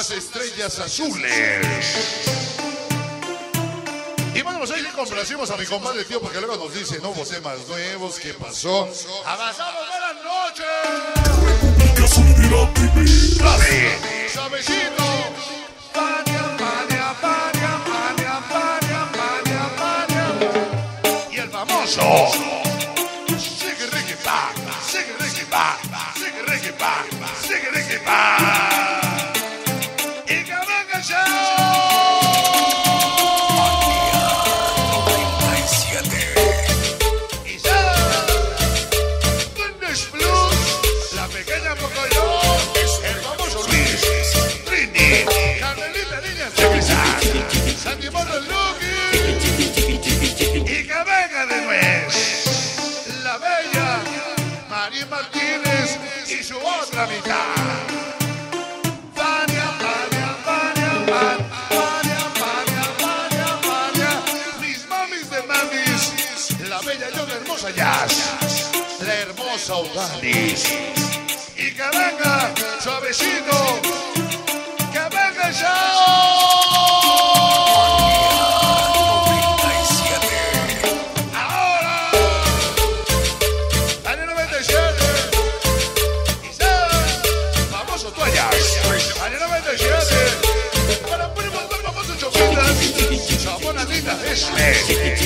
unas estrellas azules. Y bueno, pues ahí le complacimos a mi compadre, tío, porque luego nos dice, no, vos temas nuevos, ¿qué pasó? ¡Avanzamos, buenas noches! ¡Sabecito! ¡Y el famoso! ¡Sigue reggae pa! ¡Sigue reggae pa! ¡Sigue reggae pa! ¡Sigue reggae pa! ¡Y que venga ya! Y su otra mitad Tania, Tania, Tania, Tania, Tania, Tania, Tania, Tania, mis mamis de mamis, la bella y yo de hermosa Jazz, la hermosa Udalis. Y que venga, suavecito, que venga ya.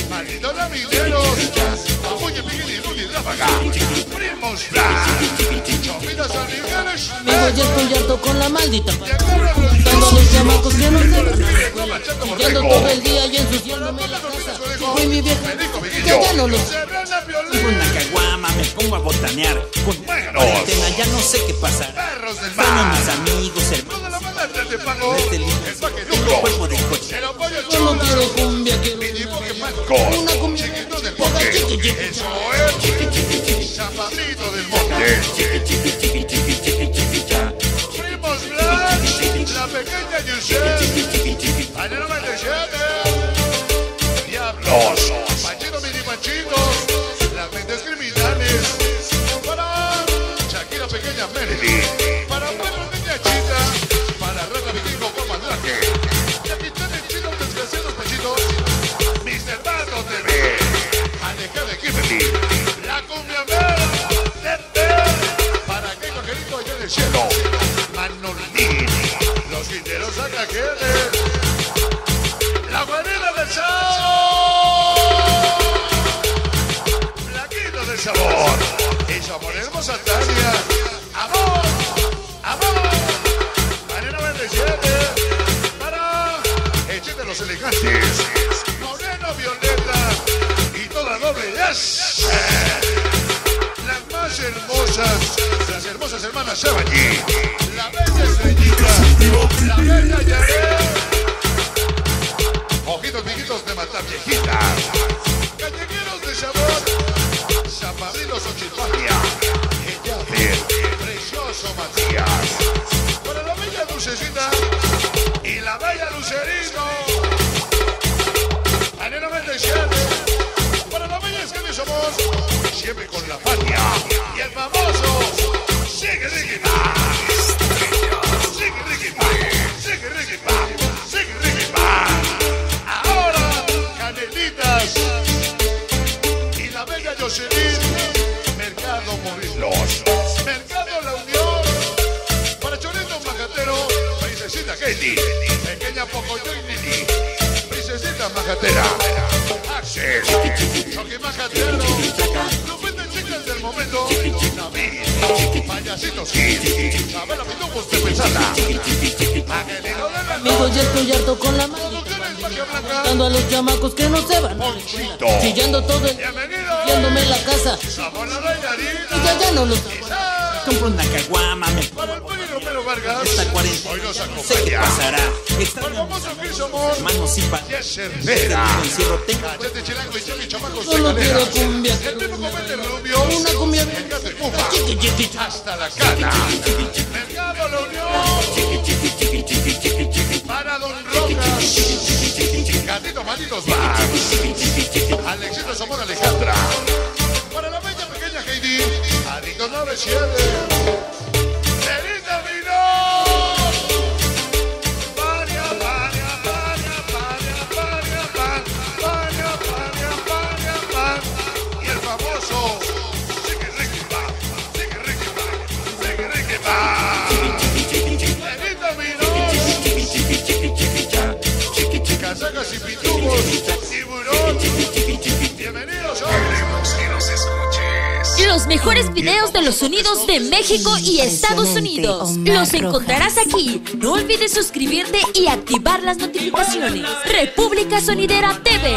Maldito Laminderos, Apoye, Miguel y Luli Ráfaga, Primos Flash, Chopitas Amigueles. Me voy a estudiar con la maldita Tengo dos chamacos que no tengo. Yendo todo el día y ensuciándome la casa. Soy mi vieja, que ya no lo sé. Con la caguama me pongo a botanear. Con la cuarentena ya no sé qué pasará. Perros del mar. Son mis amigos, hermanos. Te pago el paquetuco, cuerpo de coche, el apoyo chula, mínimo que pago, chiquito del bosque, eso es, zapatito del monte, Primos Blanc, la pequeña Yusef, allá no me dejaron, diablos, panchito, mini panchitos, las mentes criminales, para Shakira, pequeña Melody, para Pedro, niña chita. La cumbia mera, para que cojerito allá en el cielo, Manolín, los Quinteros acajeres, la guarida del sabor, plaquito del sabor, y saboremos a Tania, amor, amor, Marina 27, para echar de los elegantes, moreno, violeta. Yes. Las más hermosas, las hermosas hermanas se van allí. La bella estrellita, la bella Yaré. Ojitos viejitos de matar viejita. Callejeros de sabor, zapadilos o chilpania. Ella bien, precioso Macías. Para la bella Dulcecita y la bella Lucerino. Anero 27. Somos siempre con la Tania y el famoso sigue Ricky Paz, sigue Ricky Paz, sigue Ricky Paz, sigue Ricky Paz. Ahora Canelitas y la bella Jocelyn, Mercado Morelos, Mercado La Unión, para Chorito Majatero, Princesita Katie, Pequeña Pocoyo y Nini, Princesita Majatera. Choque Majatero, Lupita Chicas del Momento, David, Payasitos Kid, Chabela Pitubos de Pensada, Angelino de la Amigo, ya estoy harto con la mano, contando a los chamacos que no se van, Ponchito, chillando todo el viéndome en la casa, Sabón la bailarina, ya no lo saben. Compro una caguama, me para el Poli Romero Vargas. Esta cuarentena, hoy nos acompaña. Sé qué pasará. Para el famoso que somos, hermanos y padres. Cachete Chilango y Chemi Chamacos de Galera. El mismo comete rubio. Una cumbia. El gato y pupa. Hasta la cana. Mercado La Unión. Para Don Rojas. Gatito Malditos Vaz. Alexito Zamora Alejandra. Para la bella pequeña Heidi. Adicto 97, Feliz Navidad, mejores videos de los sonidos de México y Estados Unidos. Los encontrarás aquí. No olvides suscribirte y activar las notificaciones. República Sonidera TV.